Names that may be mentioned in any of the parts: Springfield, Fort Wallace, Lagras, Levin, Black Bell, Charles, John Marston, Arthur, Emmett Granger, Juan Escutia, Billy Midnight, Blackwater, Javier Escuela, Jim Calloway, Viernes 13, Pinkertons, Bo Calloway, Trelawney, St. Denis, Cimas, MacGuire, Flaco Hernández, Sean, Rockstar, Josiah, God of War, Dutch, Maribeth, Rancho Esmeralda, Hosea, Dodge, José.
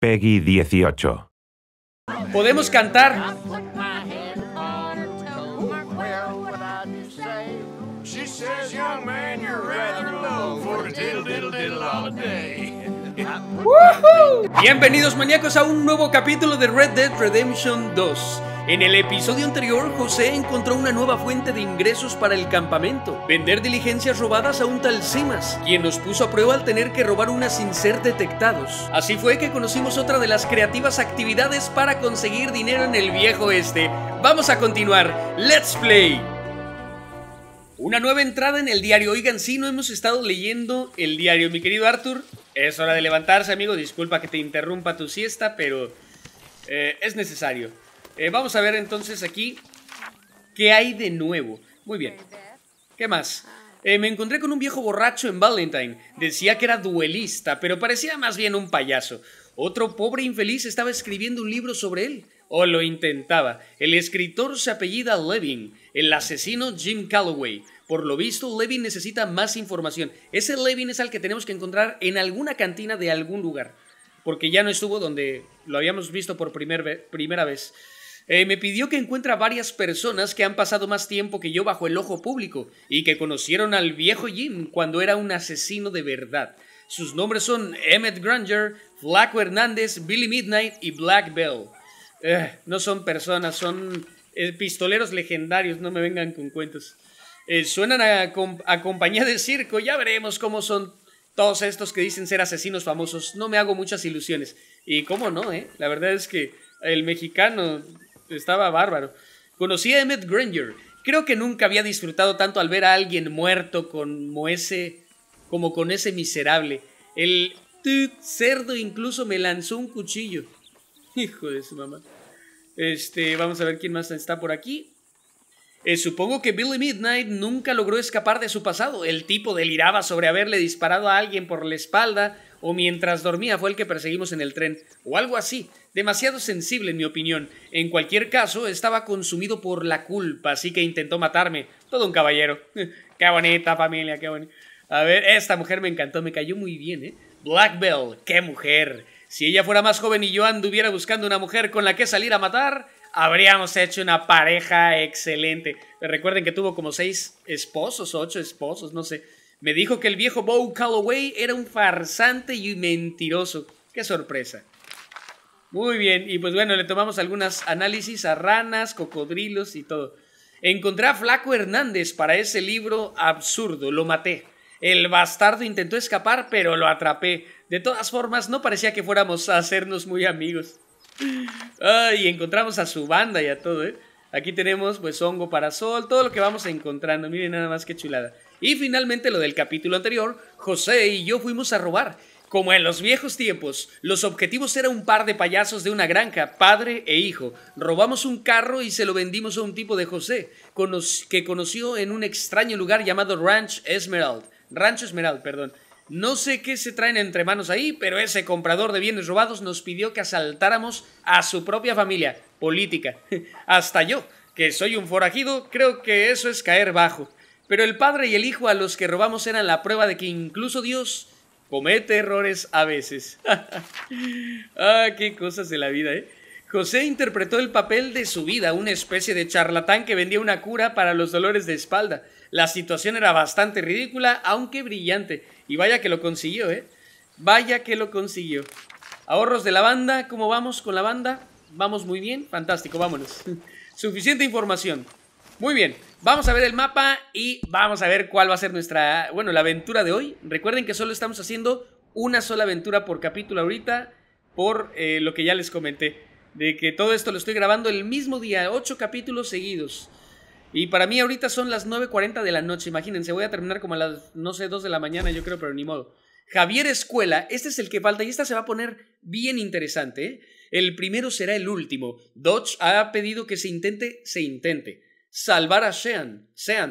Peggy 18. ¿Podemos cantar? Bienvenidos maníacos a un nuevo capítulo de Red Dead Redemption 2. En el episodio anterior, José encontró una nueva fuente de ingresos para el campamento: vender diligencias robadas a un tal Cimas, quien nos puso a prueba al tener que robar una sin ser detectados. Así fue que conocimos otra de las creativas actividades para conseguir dinero en el viejo oeste. Vamos a continuar. ¡Let's play! Una nueva entrada en el diario. Oigan, sí, no hemos estado leyendo el diario, mi querido Arthur. Es hora de levantarse, amigo. Disculpa que te interrumpa tu siesta, pero es necesario. Vamos a ver entonces aquí qué hay de nuevo. Muy bien. ¿Qué más? Me encontré con un viejo borracho en Valentine. Decía que era duelista, pero parecía más bien un payaso. Otro pobre infeliz estaba escribiendo un libro sobre él. O lo intentaba. El escritor se apellida Levin. El asesino Jim Calloway. Por lo visto, Levin necesita más información. Ese Levin es al que tenemos que encontrar en alguna cantina de algún lugar, porque ya no estuvo donde lo habíamos visto por primera vez. Me pidió que encuentre a varias personas que han pasado más tiempo que yo bajo el ojo público y que conocieron al viejo Jim cuando era un asesino de verdad. Sus nombres son Emmett Granger, Flaco Hernández, Billy Midnight y Black Bell. No son personas, son pistoleros legendarios, no me vengan con cuentos. Suenan a compañía de circo, ya veremos cómo son todos estos que dicen ser asesinos famosos. No me hago muchas ilusiones. Y cómo no, la verdad es que el mexicano estaba bárbaro. Conocí a Emmett Granger. Creo que nunca había disfrutado tanto al ver a alguien muerto como con ese miserable. El cerdo incluso me lanzó un cuchillo. Hijo de su mamá. Vamos a ver quién más está por aquí. Supongo que Billy Midnight nunca logró escapar de su pasado. El tipo deliraba sobre haberle disparado a alguien por la espalda, o mientras dormía fue el que perseguimos en el tren, o algo así. Demasiado sensible en mi opinión. En cualquier caso, estaba consumido por la culpa, así que intentó matarme. Todo un caballero. Qué bonita familia, qué bonita. A ver, esta mujer me encantó, me cayó muy bien, Black Bell, qué mujer. Si ella fuera más joven y yo anduviera buscando una mujer con la que salir a matar, habríamos hecho una pareja excelente. Recuerden que tuvo como 6 esposos, 8 esposos, no sé. Me dijo que el viejo Bo Calloway era un farsante y mentiroso. ¡Qué sorpresa! Muy bien, y pues bueno, le tomamos algunos análisis a ranas, cocodrilos y todo. Encontré a Flaco Hernández para ese libro absurdo, lo maté. El bastardo intentó escapar, pero lo atrapé. De todas formas, no parecía que fuéramos a hacernos muy amigos. Y encontramos a su banda y a todo, Aquí tenemos pues hongo para sol, todo lo que vamos encontrando. Miren nada más qué chulada. Y finalmente lo del capítulo anterior, José y yo fuimos a robar. Como en los viejos tiempos, los objetivos eran un par de payasos de una granja, padre e hijo. Robamos un carro y se lo vendimos a un tipo de José, que conoció en un extraño lugar llamado Rancho Esmeralda, perdón. No sé qué se traen entre manos ahí, pero ese comprador de bienes robados nos pidió que asaltáramos a su propia familia política. Hasta yo, que soy un forajido, creo que eso es caer bajo. Pero el padre y el hijo a los que robamos eran la prueba de que incluso Dios comete errores a veces. Ah, qué cosas de la vida, José interpretó el papel de su vida, una especie de charlatán que vendía una cura para los dolores de espalda. La situación era bastante ridícula, aunque brillante. Y vaya que lo consiguió, Vaya que lo consiguió. Ahorros de la banda, ¿cómo vamos con la banda? Vamos muy bien, fantástico, vámonos. Suficiente información. Muy bien, vamos a ver el mapa y vamos a ver cuál va a ser nuestra, bueno, la aventura de hoy. Recuerden que solo estamos haciendo una sola aventura por capítulo ahorita, por lo que ya les comenté, de que todo esto lo estoy grabando el mismo día, 8 capítulos seguidos. Y para mí ahorita son las 9:40 de la noche, imagínense, voy a terminar como a las, no sé, 2 de la mañana yo creo, pero ni modo. Javier Escuela, este es el que falta y esta se va a poner bien interesante, El primero será el último. Dodge ha pedido que se intente salvar a Sean,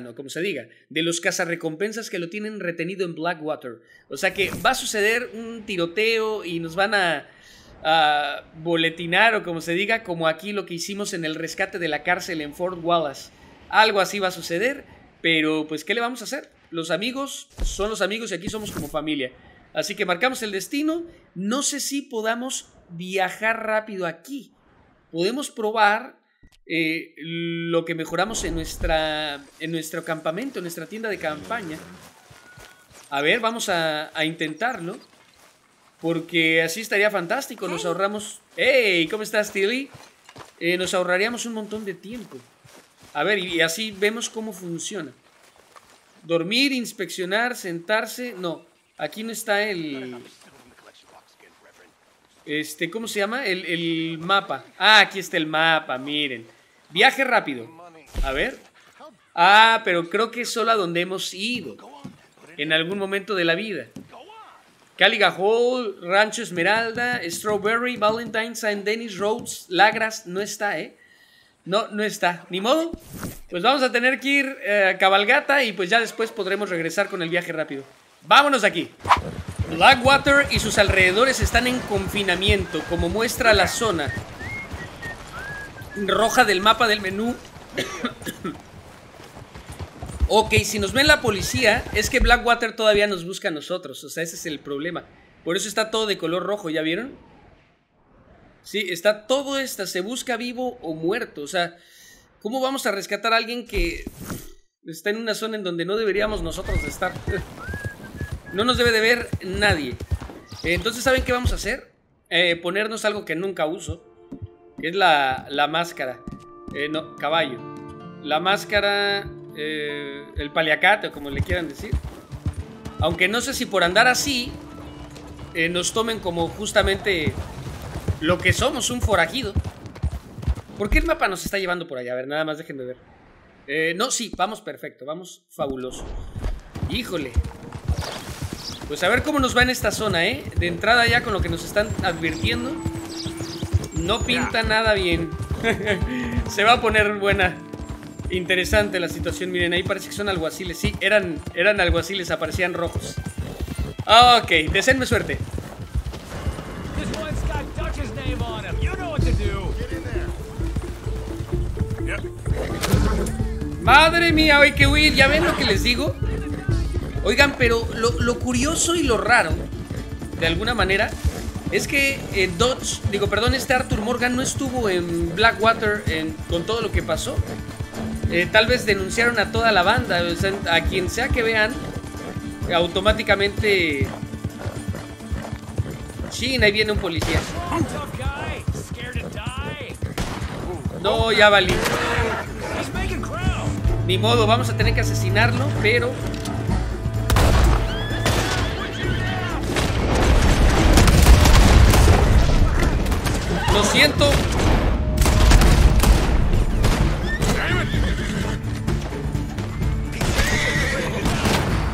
o como se diga, de los cazarrecompensas que lo tienen retenido en Blackwater. O sea que va a suceder un tiroteo y nos van a boletinar, o como se diga, como aquí lo que hicimos en el rescate de la cárcel en Fort Wallace. Algo así va a suceder, pero pues ¿qué le vamos a hacer? Los amigos son los amigos y aquí somos como familia. Así que marcamos el destino. No sé si podamos viajar rápido aquí. Podemos probar lo que mejoramos en nuestro campamento, en nuestra tienda de campaña. A ver, vamos a intentarlo. Porque así estaría fantástico. Nos ahorramos... ¡Hey! ¿Cómo estás, Tilly? Nos ahorraríamos un montón de tiempo. A ver, y así vemos cómo funciona. Dormir, inspeccionar, sentarse... No, aquí no está el... ¿cómo se llama? El mapa. Ah, aquí está el mapa, miren. Viaje rápido. A ver. Ah, pero creo que es solo a donde hemos ido. En algún momento de la vida. Caliga Hall, Rancho Esmeralda, Strawberry, Valentine, St. Denis, Roads, Lagras. No está, ¿eh? No, no está. Ni modo. Pues vamos a tener que ir a cabalgata y pues ya después podremos regresar con el viaje rápido. ¡Vámonos de aquí! Blackwater y sus alrededores están en confinamiento, como muestra la zona roja del mapa del menú. Ok, si nos ven la policía, es que Blackwater todavía nos busca a nosotros. O sea, ese es el problema. Por eso está todo de color rojo, ¿ya vieron? Sí, está todo esta, se busca vivo o muerto. O sea, ¿cómo vamos a rescatar a alguien que está en una zona en donde no deberíamos nosotros estar? No nos debe de ver nadie. Entonces, ¿saben qué vamos a hacer? Ponernos algo que nunca uso, que es la máscara. No, caballo. La máscara, el paliacate, o como le quieran decir. Aunque no sé si por andar así nos tomen como justamente lo que somos, un forajido. ¿Por qué el mapa nos está llevando por allá? A ver, nada más déjenme ver. No, sí, vamos perfecto, vamos fabuloso. Híjole. Pues a ver cómo nos va en esta zona, ¿eh? De entrada ya con lo que nos están advirtiendo. No pinta nada bien. Se va a poner buena. Interesante la situación. Miren, ahí parece que son alguaciles. Sí, eran alguaciles, aparecían rojos. Ok, deseenme suerte. Madre mía, hay que huir. ¿Ya ven lo que les digo? Oigan, pero lo curioso y lo raro, de alguna manera, es que Arthur Morgan no estuvo en Blackwater con todo lo que pasó. Tal vez denunciaron a toda la banda, o sea, a quien sea que vean, automáticamente... Chin, ahí viene un policía. No, ya valí. Ni modo, vamos a tener que asesinarlo, pero... Lo siento.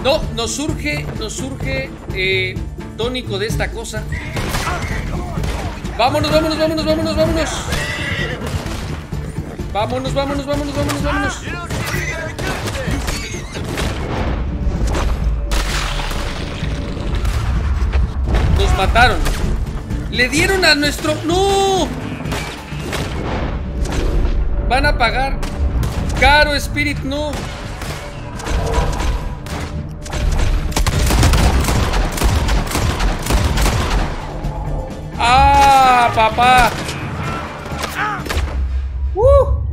No, nos surge tónico de esta cosa. Vámonos. Nos mataron. ¡Le dieron a nuestro! ¡No! Van a pagar. Caro, Spirit, no. ¡Ah, papá!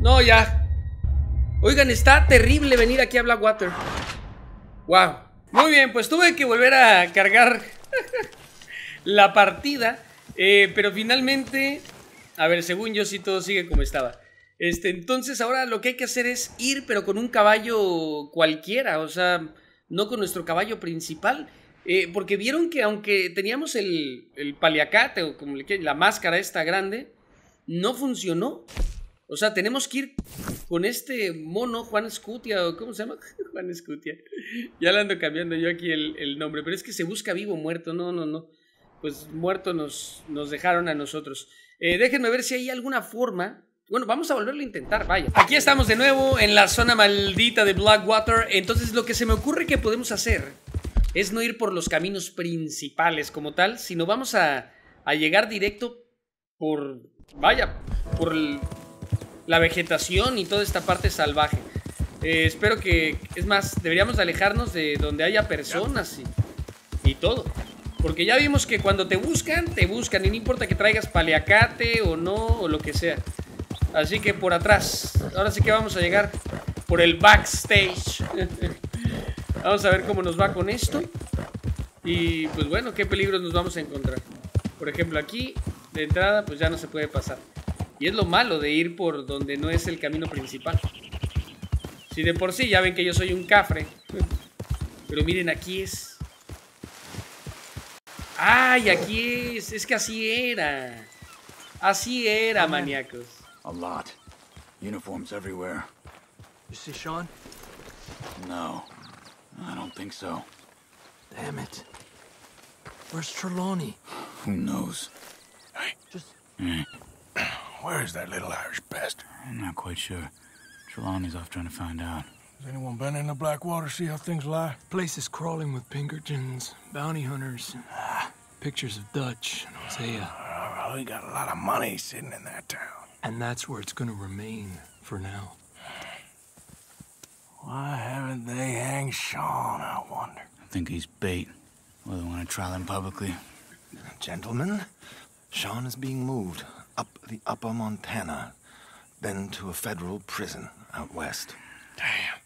No, ya. Oigan, está terrible venir aquí a Blackwater. ¡Wow! Muy bien, pues tuve que volver a cargar la partida. Pero finalmente, a ver, según yo sí todo sigue como estaba. Entonces ahora lo que hay que hacer es ir, pero con un caballo cualquiera, o sea, no con nuestro caballo principal. Porque vieron que aunque teníamos el paliacate o como le quieran, la máscara esta grande, no funcionó. O sea, tenemos que ir con este mono, Juan Escutia, o ¿cómo se llama? Juan Escutia. Ya le ando cambiando yo aquí el nombre, pero es que se busca vivo o muerto, no. Pues muerto nos dejaron a nosotros. Déjenme ver si hay alguna forma. Bueno, vamos a volverlo a intentar, vaya. Aquí estamos de nuevo en la zona maldita de Blackwater. Entonces lo que se me ocurre que podemos hacer es no ir por los caminos principales como tal, sino vamos a llegar directo por... Vaya, por la vegetación y toda esta parte salvaje. Espero que... Es más, deberíamos alejarnos de donde haya personas y todo. Porque ya vimos que cuando te buscan, y no importa que traigas paliacate o no, o lo que sea. Así que por atrás, ahora sí que vamos a llegar por el backstage. Vamos a ver cómo nos va con esto. Y pues bueno, qué peligros nos vamos a encontrar. Por ejemplo, aquí, de entrada, pues ya no se puede pasar. Y es lo malo de ir por donde no es el camino principal. Si de por sí ya ven que yo soy un cafre. Pero miren, aquí es. ¡Ay, aquí es! Es que así era. Así era, maníacos. A lot. Uniforms everywhere. You see Sean? No. I don't think so. Damn it. Where's Trelawney? Who knows? Hey. Just... Where is that little Irish bastard? I'm not quite sure. Trelawney's off trying to find out. Has anyone been in the Blackwater to see how things lie? Place is crawling with Pinkertons, bounty hunters, pictures of Dutch and Hosea. We got a lot of money sitting in that town. And that's where it's gonna remain for now. Why haven't they hanged Sean, I wonder? I think he's bait. Well, they want to trial him publicly. Gentlemen, Sean is being moved up the upper Montana, then to a federal prison out west. Damn.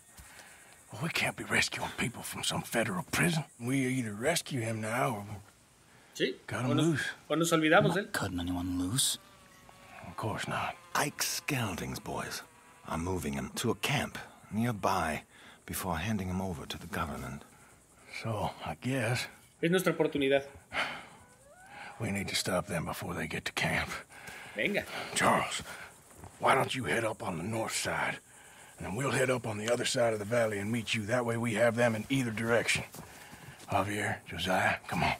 Well, we can't be rescuing people from some federal prison. We either rescue him now or sí. Cut him loose. Nos olvidamos, not cutting anyone loose. Of course not. Ike Skelding's boys are moving him to a camp nearby before handing him over to the government. So, I guess... Es nuestra oportunidad. We need to stop them before they get to camp. Venga. Charles, why don't you head up on the north side? And then we'll head up on the other side of the valley and meet you. That way we have them in either direction. Javier, Josiah, come on.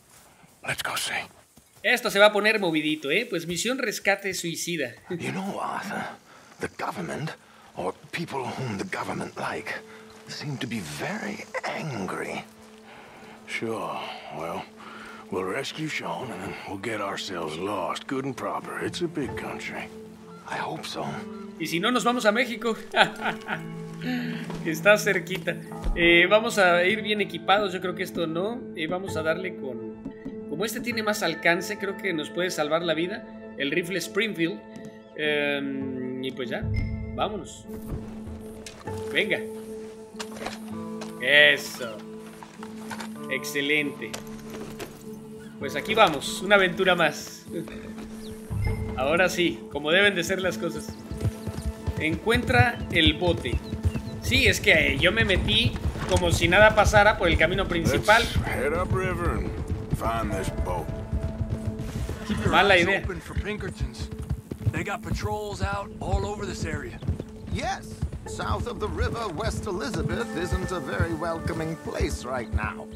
Let's go see. Esto se va a poner movidito, ¿eh? Pues misión rescate suicida. You know, Arthur, the government, or people whom the government like, seem to be very angry. Sure. Well, we'll rescue Sean and then we'll get ourselves lost, good and proper. It's a big country. I hope so. Y si no, nos vamos a México. Está cerquita. Vamos a ir bien equipados, yo creo que esto no. Vamos a darle con... Como este tiene más alcance, creo que nos puede salvar la vida. El rifle Springfield. Y pues ya, vámonos. Venga. Eso. Excelente. Pues aquí vamos, una aventura más. Ahora sí, como deben de ser las cosas. Encuentra el bote. Sí, es que yo me metí como si nada pasara por el camino principal. Mala idea. Yes, south of the river, West Elizabeth isn't a very welcoming place right now.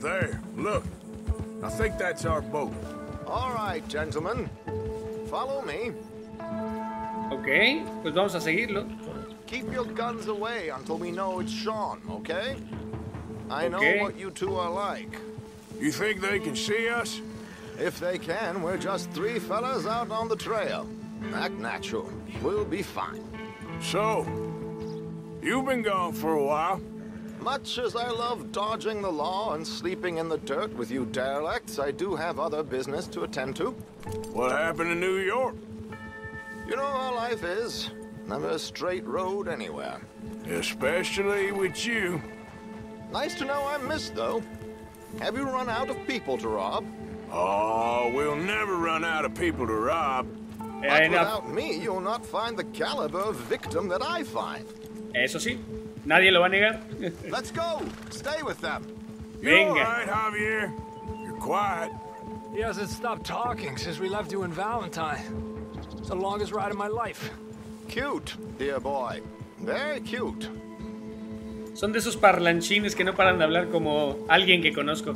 There, look. I think that's our boat. All right, gentlemen. Follow me. Ok, pues vamos a seguirlo. Keep your guns away until we know it's Sean, okay? I know what you two are like. You think they can see us? If they can, we're just three fellas out on the trail. Act natural. We'll be fine. So, you've been gone for a while. Much as I love dodging the law and sleeping in the dirt with you derelicts, I do have other business to attend to. What happened in New York? You know how life is. Never a straight road anywhere. Especially with you. Nice to know I'm missed, though. Have you run out of people to rob? Oh, we'll never run out of people to rob. But without me, you'll not find the caliber of victim that I find. Eso sí. Nadie lo va a negar. Let's go. Stay with them. Venga. All right, Javier. You're quiet. He hasn't stopped talking since we left you in Valentine. It's the longest ride of my life. Cute, dear boy. Very cute. Son de esos parlanchines que no paran de hablar como alguien que conozco.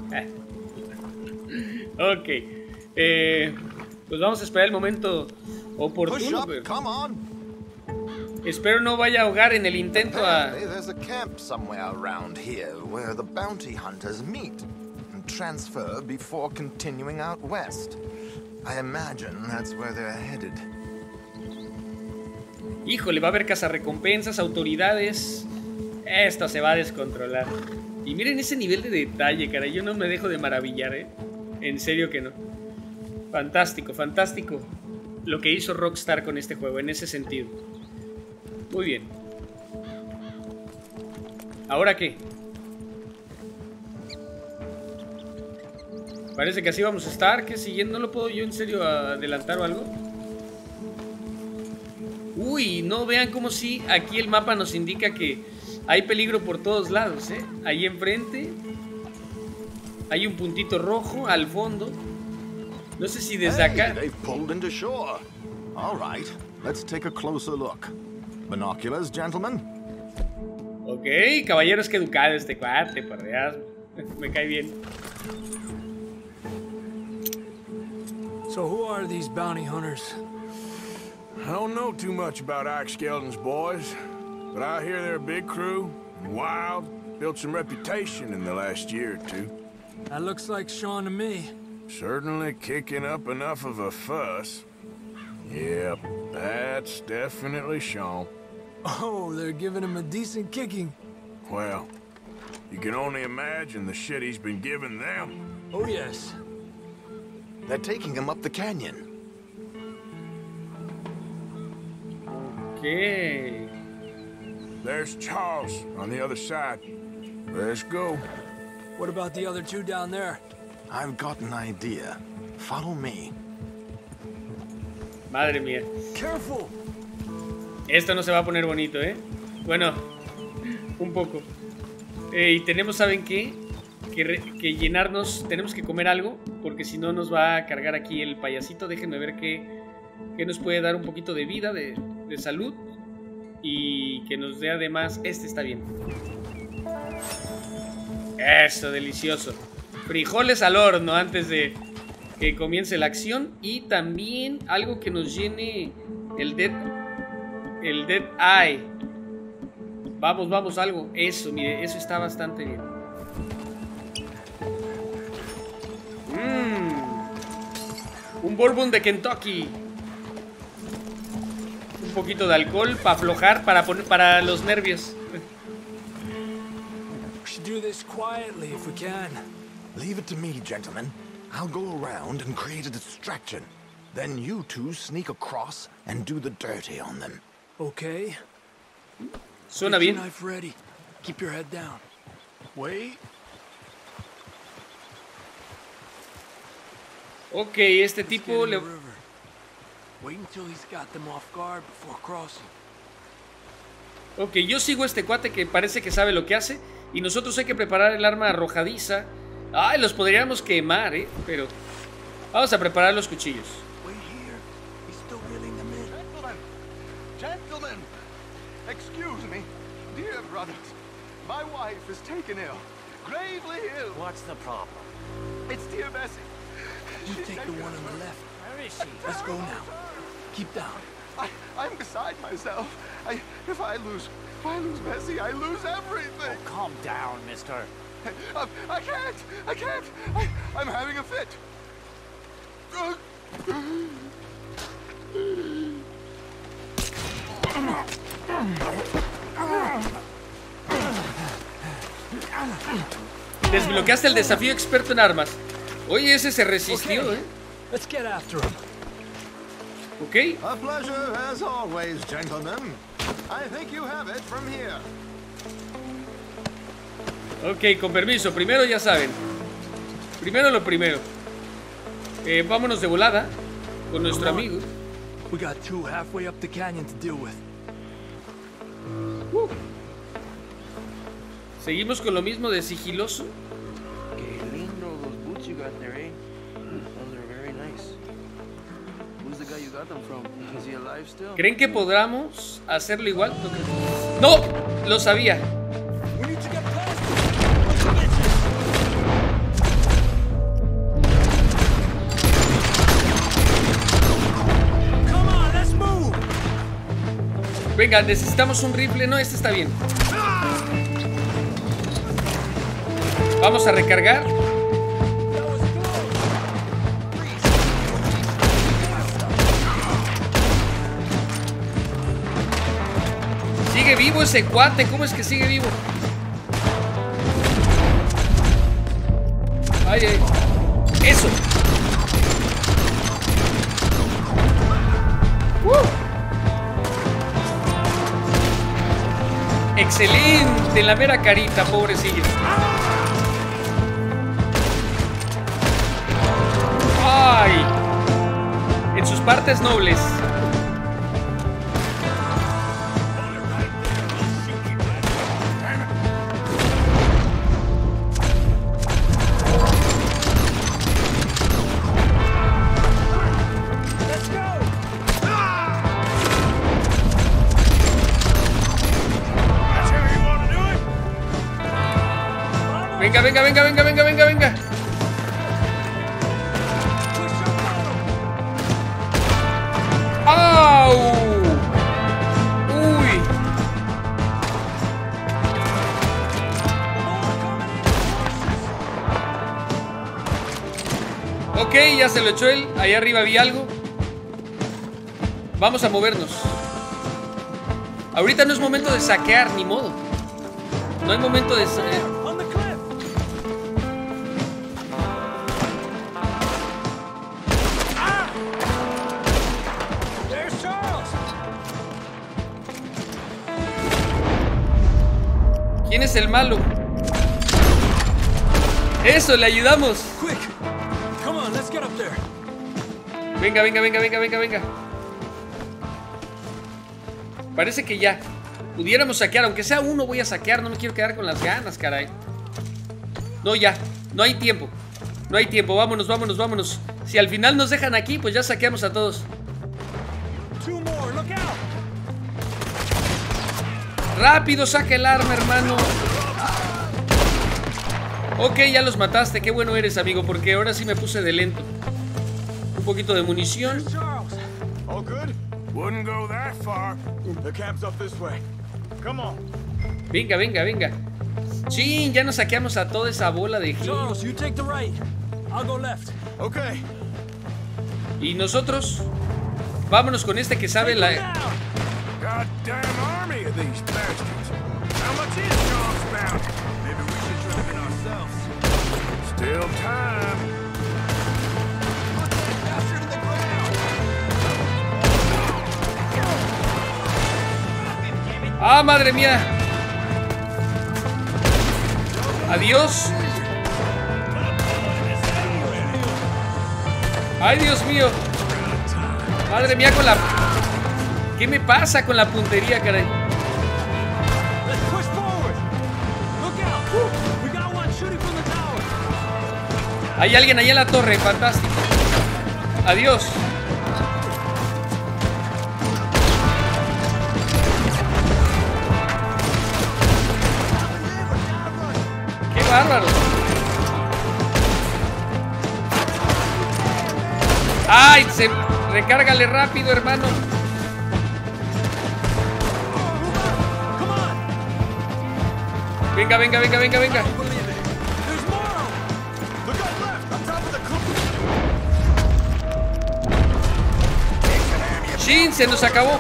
Ok. Pues vamos a esperar el momento oportuno. Push up, come on. Espero no vaya a ahogar en el intento a... There's a camp somewhere around here where the bounty hunters meet and transfer before continuing out west. I imagine that's where they're headed. Híjole, va a haber cazarrecompensas, autoridades. Esto se va a descontrolar. Y miren ese nivel de detalle, caray. Yo no me dejo de maravillar, ¿eh? En serio que no. Fantástico, fantástico lo que hizo Rockstar con este juego, en ese sentido. Muy bien. ¿Ahora qué? Parece que así vamos a estar. ¿Qué siguiendo? ¿No lo puedo yo en serio adelantar o algo? Uy, no, vean como si aquí el mapa nos indica que hay peligro por todos lados, ¿eh? Ahí enfrente hay un puntito rojo al fondo. No sé si desde acá. They've pulled into shore. All right, let's take a closer look. Binoculars, gentlemen. Ok, caballeros, que educado este cuate, por Dios. Me cae bien. So who are these bounty hunters? I don't know too much about Ike Skelding's boys, but I hear they're a big crew, and wild, built some reputation in the last year or two. That looks like Sean to me. Certainly kicking up enough of a fuss. Yep, that's definitely Sean. Oh, they're giving him a decent kicking. Well, you can only imagine the shit he's been giving them. Oh yes. They're taking him up the canyon. Okay. There's Charles on the other side. Let's go. What about the other two down there? I've got an idea. Follow me. Madre mía. Careful. Esto no se va a poner bonito, ¿eh? Bueno, un poco. Y tenemos, ¿saben qué? Que llenarnos, tenemos que comer algo, porque si no nos va a cargar aquí el payasito. Déjenme ver qué nos puede dar un poquito de vida, de salud, y que nos dé además, está bien. Eso, delicioso. Frijoles al horno antes de que comience la acción. Y también algo que nos llene el dead eye. Vamos, vamos, algo. Eso, mire, eso está bastante bien. Un bourbon de Kentucky. Un poquito de alcohol para aflojar, para los nervios. Leave it to me, gentlemen. I'll go around and create a distraction. Then you two sneak across and do the dirty on them. Okay. Suena bien. Knife ready. Keep your head down. Wait. Okay, este tipo le... Wait until he's got them off guard before crossing. Okay, yo sigo a este cuate que parece que sabe lo que hace. Y nosotros hay que preparar el arma arrojadiza. Ay, los podríamos quemar, pero vamos a preparar los cuchillos. I can't, I'm having a fit. Desbloqueaste el desafío experto en armas. Oye, ese se resistió, Let's get after him. Okay. A pleasure as always, gentlemen. I think you have it from here. Ok, con permiso, primero ya saben. Primero lo primero. Vámonos de volada con nuestro amigo. Seguimos con lo mismo de sigiloso. ¿Creen que podamos hacerlo igual? No, lo sabía. Venga, necesitamos un rifle. No, este está bien. Vamos a recargar. Sigue vivo ese cuate. ¿Cómo es que sigue vivo? Ay, ay. ¡Eso! ¡Excelente! La mera carita, pobrecillo. ¡Ay! En sus partes nobles. Venga, venga, venga, venga, venga, venga. ¡Au! ¡Uy! Ok, ya se lo echó él. Allá arriba vi algo. Vamos a movernos. Ahorita no es momento de saquear, ni modo. No hay momento de saquear. ¿Quién es el malo? Eso, le ayudamos. Venga, venga, venga, venga, venga, venga. Parece que ya pudiéramos saquear, aunque sea uno voy a saquear. No me quiero quedar con las ganas, caray. No, ya, no hay tiempo. No hay tiempo, vámonos, vámonos, vámonos. Si al final nos dejan aquí, pues ya saqueamos a todos. Rápido, saca el arma, hermano. Ok, ya los mataste. Qué bueno eres, amigo, porque ahora sí me puse de lento. Un poquito de munición. Venga, venga, venga. Chin, ya nos saqueamos a toda esa bola de giro. Y nosotros, vámonos con este que sabe la... ¡Ah, madre mía! ¡Adiós! ¡Ay, Dios mío! ¡Madre mía con la... ¿Qué me pasa con la puntería, caray? Hay alguien allá en la torre, fantástico. Adiós. ¡Qué bárbaro! ¡Ay! Se... Recárgale rápido, hermano. Venga, venga, venga, venga, venga. ¡Chin! Se nos acabó.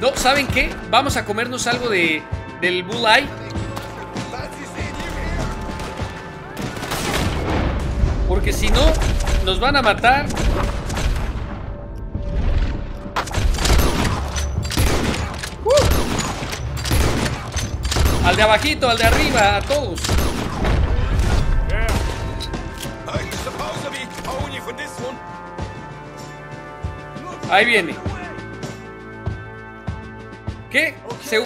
No, ¿saben qué? Vamos a comernos algo del bullseye. Porque si no, nos van a matar. Al de abajito, al de arriba, a todos. Ahí viene. ¿Qué? Se...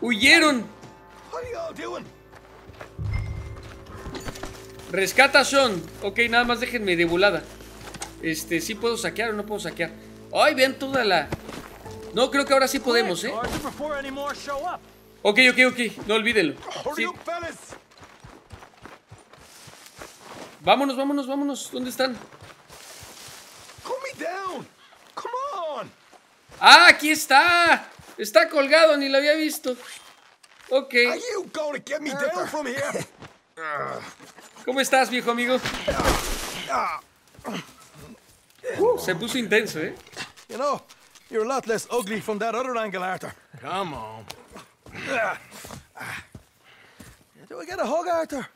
¡Huyeron! Rescata a Sean. Ok, nada más déjenme de volada. ¿Sí puedo saquear o no puedo saquear? ¡Ay, vean toda la... No, creo que ahora sí podemos, ¿eh? Ok, ok, ok. No, olvídenlo. Sí. Vámonos, vámonos, vámonos. ¿Dónde están? ¡Ah, aquí está! Está colgado, ni lo había visto. Ok. ¿Cómo estás, viejo amigo? Se puso intenso, ¿eh? You're a lot less ugly from that other angle, Arthur. Come on. Do we get a hug, Arthur?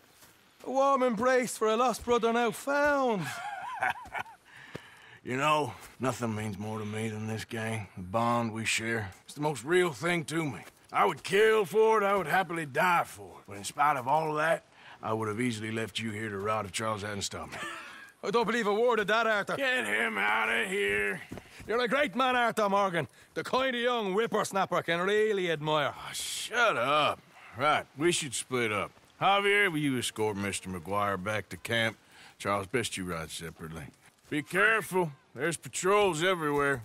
A warm embrace for a lost brother now found. You know, nothing means more to me than this gang. The bond we share. It's the most real thing to me. I would kill for it, I would happily die for it. But in spite of all of that, I would have easily left you here to rot if Charles hadn't stopped me. I don't believe a word of that, Arthur. Get him out of here. You're a great man, Arthur Morgan. The kind of young whippersnapper I can really admire. Oh, shut up. Right, we should split up. Javier, will you escort Mr. MacGuire back to camp? Charles, best you ride separately. Be careful. There's patrols everywhere.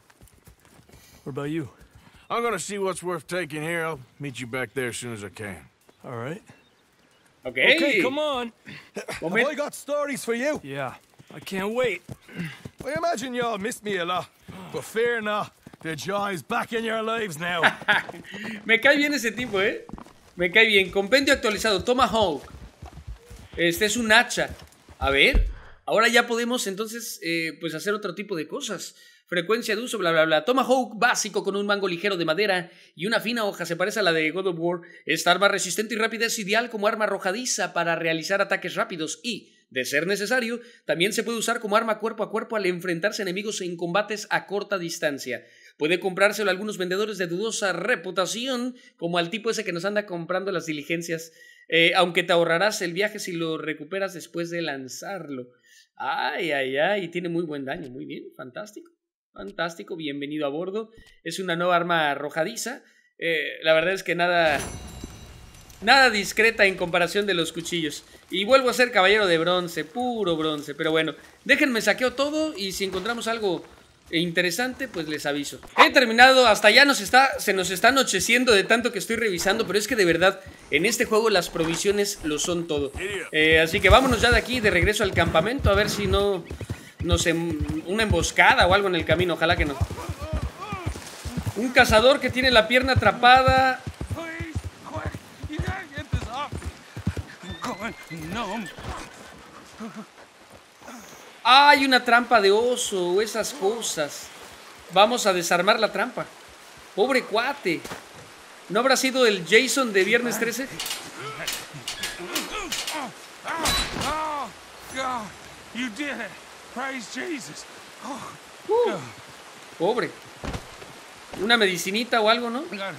What about you? I'm gonna see what's worth taking here. I'll meet you back there as soon as I can. All right. Okay. Okay, come on. Well, I got stories for you. Yeah, I can't wait. I imagine y'all missed me a lot, but fear not. The joy's back in your lives now. Me cae bien ese tipo, eh. Me cae bien. Compendio actualizado. Tomahawk. Este es un hacha. A ver. Ahora ya podemos entonces pues hacer otro tipo de cosas. Frecuencia de uso, bla, bla, bla. Tomahawk básico con un mango ligero de madera y una fina hoja. Se parece a la de God of War. Esta arma resistente y rápida es ideal como arma arrojadiza para realizar ataques rápidos y, de ser necesario, también se puede usar como arma cuerpo a cuerpo al enfrentarse a enemigos en combates a corta distancia. Puede comprárselo a algunos vendedores de dudosa reputación, como al tipo ese que nos anda comprando las diligencias, aunque te ahorrarás el viaje si lo recuperas después de lanzarlo. Ay, ay, ay, tiene muy buen daño, muy bien, fantástico, fantástico, bienvenido a bordo. Es una nueva arma arrojadiza, la verdad es que nada discreta en comparación de los cuchillos. Y vuelvo a ser caballero de bronce, puro bronce, pero bueno, déjenme saqueo todo y si encontramos algo interesante, pues les aviso. He terminado, hasta ya se nos está anocheciendo de tanto que estoy revisando, pero es que de verdad, en este juego las provisiones lo son todo. Así que vámonos ya de aquí, de regreso al campamento, a ver si no, una emboscada o algo en el camino, ojalá que no. Un cazador que tiene la pierna atrapada. Hay una trampa de oso, esas cosas. Vamos a desarmar la trampa. Pobre cuate. ¿No habrá sido el Jason de Viernes 13? Pobre. Una medicinita o algo, ¿no? De nada.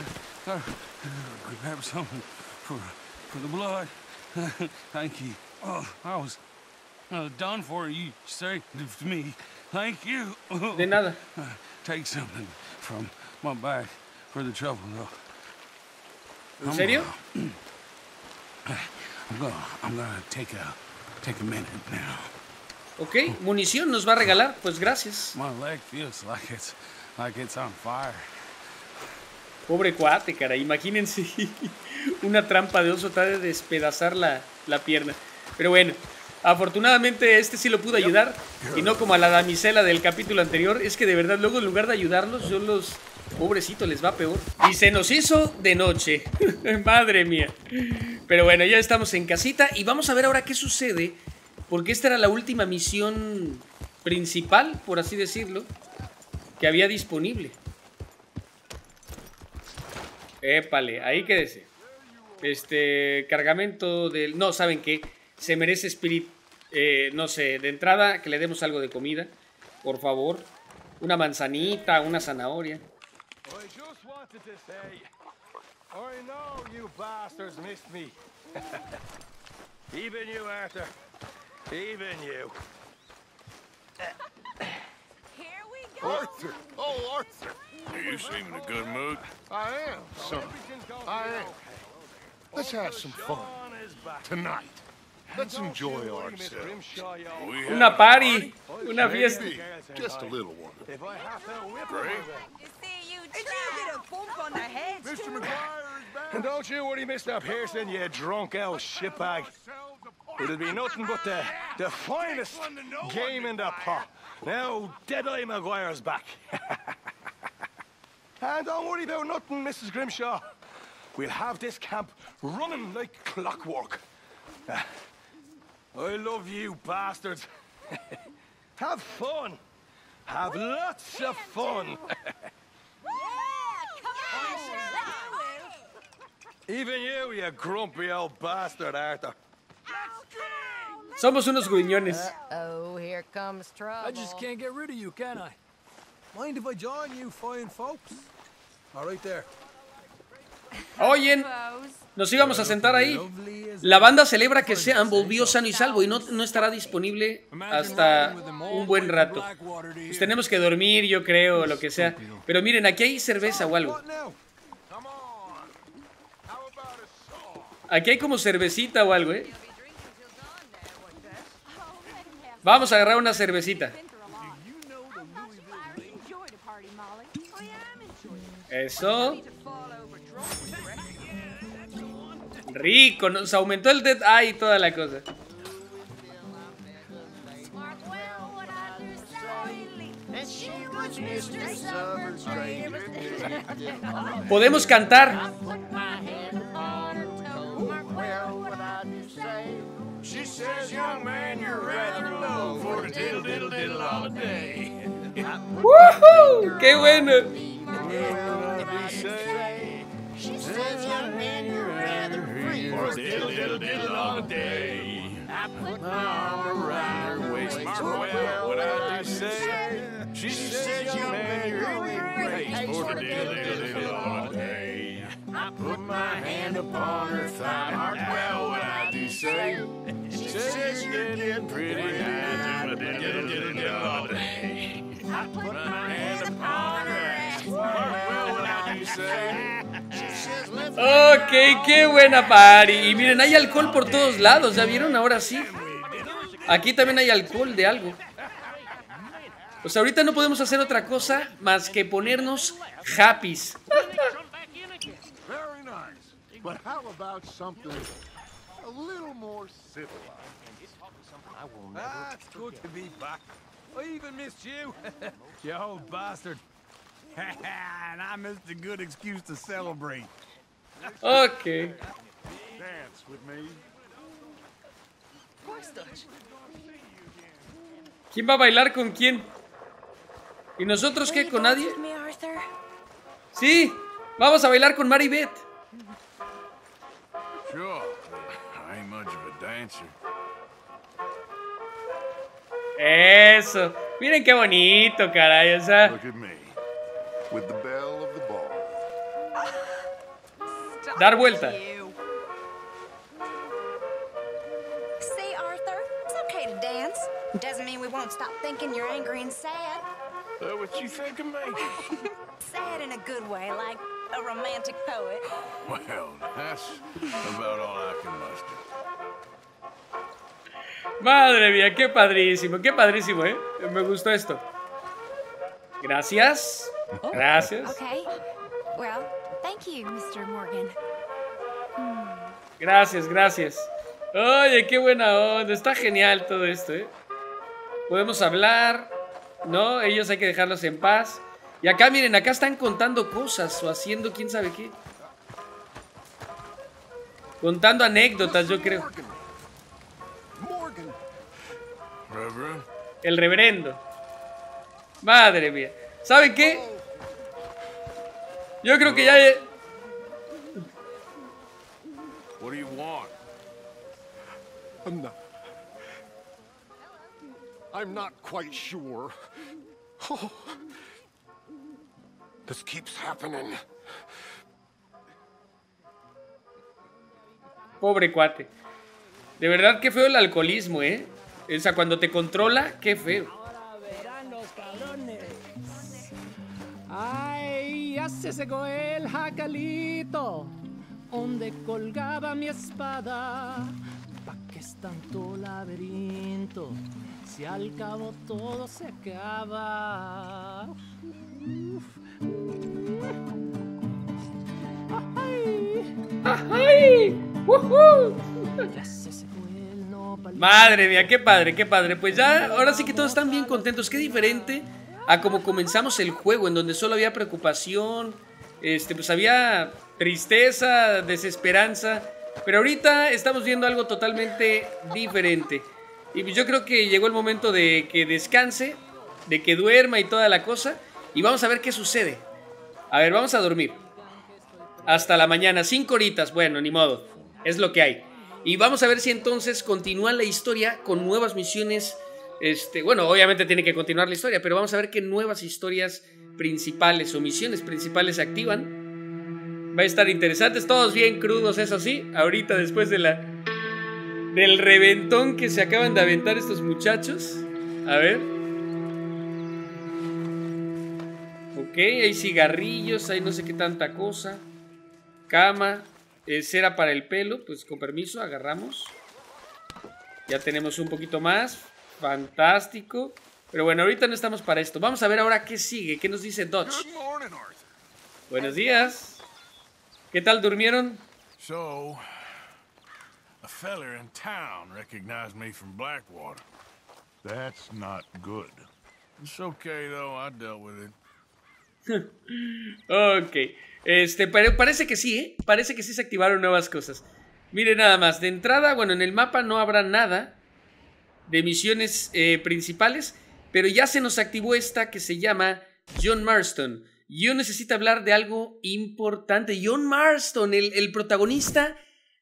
¿En serio? Ok, munición nos va a regalar, pues gracias. Pobre cuate, cara, imagínense. Una trampa de oso está de despedazar la pierna. Pero bueno, afortunadamente este sí lo pude ayudar y no como a la damisela del capítulo anterior. Es que de verdad luego en lugar de ayudarlos yo los... Pobrecito, les va peor. Y se nos hizo de noche. Madre mía. Pero bueno, ya estamos en casita y vamos a ver ahora qué sucede, porque esta era la última misión principal, por así decirlo, que había disponible. Épale, ahí quédese. Cargamento del... No, ¿saben qué? Se merece Spirit, no sé, de entrada que le demos algo de comida, por favor. Una manzanita, una zanahoria. Una party, una fiesta. I love you bastards. Have fun. Have lots of fun. Even you grumpy old bastard, Arthur. Somos unos gruñones. Oh, here comes trouble. I just can't get rid of you, can I? Mind if I join you fine folks? All right there. Oyen, nos íbamos a sentar ahí. La banda celebra que Sean volvió sano y salvo y no estará disponible hasta un buen rato. Pues tenemos que dormir, yo creo, lo que sea. Pero miren, aquí hay cerveza o algo. Aquí hay como cervecita o algo, ¿eh? Vamos a agarrar una cervecita. Eso. Rico, nos aumentó el Dead Eye y toda la cosa. Podemos cantar. ¡Woohoo! ¡Qué bueno! Ok, qué buena party. Y miren, hay alcohol por todos lados, ¿ya vieron? Ahora sí. Aquí también hay alcohol de algo. Pues ahorita no podemos hacer otra cosa más que ponernos happy. Okay. ¿Quién va a bailar con quién? ¿Y nosotros qué? ¿Con nadie? Sí, vamos a bailar con Maribeth. Eso. Miren qué bonito, caray. O sea, dar vuelta. See, Arthur, it's okay to dance. Doesn't mean we won't stop thinking you're angry and sad. Oh, what you think of me? Sad in a good way, like a romantic poet. Well, that's about all I can muster. Madre mía, qué padrísimo, ¿eh? Me gustó esto. Gracias. Gracias. Okay. Well, thank you, Mr. Morgan. Gracias, gracias. Oye, qué buena onda. Está genial todo esto, ¿eh? Podemos hablar, ¿no? Ellos hay que dejarlos en paz. Y acá, miren, acá están contando cosas o haciendo quién sabe qué. Contando anécdotas, yo creo. El reverendo. Madre mía. ¿Saben qué? Yo creo que ya... What do you want? I'm not quite sure. Oh, this keeps happening. Pobre cuate. De verdad que feo el alcoholismo, ¿eh? O sea, cuando te controla, qué feo. Ahora verán los cabrones. Ay, ya se secó el jacalito. Donde colgaba mi espada, ¿pa' qué es tanto laberinto? Si al cabo todo se acaba. ¡Ay! ¡Woohoo! Madre mía, qué padre, qué padre. Pues ya, ahora sí que todos están bien contentos. Qué diferente a como comenzamos el juego, en donde solo había preocupación. Pues había tristeza, desesperanza. Pero ahorita estamos viendo algo totalmente diferente. Y yo creo que llegó el momento de que descanse, de que duerma y toda la cosa. Y vamos a ver qué sucede. A ver, vamos a dormir. Hasta la mañana, 5 horitas, bueno, ni modo, es lo que hay. Y vamos a ver si entonces continúa la historia con nuevas misiones. Bueno, obviamente tiene que continuar la historia, pero vamos a ver qué nuevas historias principales o misiones principales se activan. Va a estar interesantes, todos bien crudos, eso sí, ahorita después de del reventón que se acaban de aventar estos muchachos. A ver. Ok, hay cigarrillos, hay no sé qué tanta cosa. Cama, cera para el pelo, pues con permiso, agarramos. Ya tenemos un poquito más. Fantástico. Pero bueno, ahorita no estamos para esto. Vamos a ver ahora qué sigue. ¿Qué nos dice Dodge? Buenos días. ¿Qué tal durmieron? So, a fella in town recognized me from Blackwater. That's not good. It's okay though, I dealt with it. Ok. Pero parece que sí, ¿eh? Parece que sí se activaron nuevas cosas. Mire nada más. De entrada, bueno, en el mapa no habrá nada de misiones principales, pero ya se nos activó esta que se llama John Marston. Yo necesito hablar de algo importante. John Marston, el protagonista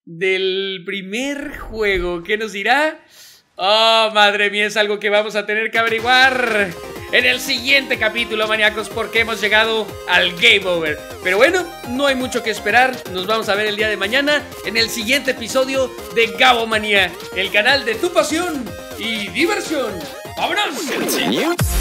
del primer juego. ¿Qué nos dirá? Oh, madre mía, es algo que vamos a tener que averiguar en el siguiente capítulo, maníacos, porque hemos llegado al Game Over. Pero bueno, no hay mucho que esperar. Nos vamos a ver el día de mañana en el siguiente episodio de Gabo Manía, el canal de tu pasión y diversión. ¡Vámonos!